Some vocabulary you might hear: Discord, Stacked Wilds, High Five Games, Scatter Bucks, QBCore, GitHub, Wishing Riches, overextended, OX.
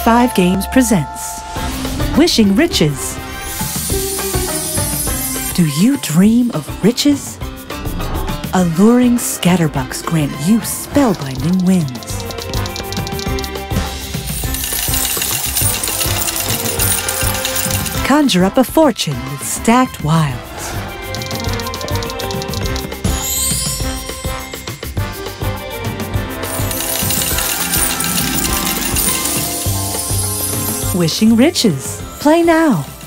High Five Games presents Wishing Riches. Do you dream of riches? Alluring Scatter Bucks grant you spellbinding wins. Conjure up a fortune with Stacked Wilds. Wishing Riches. Play now.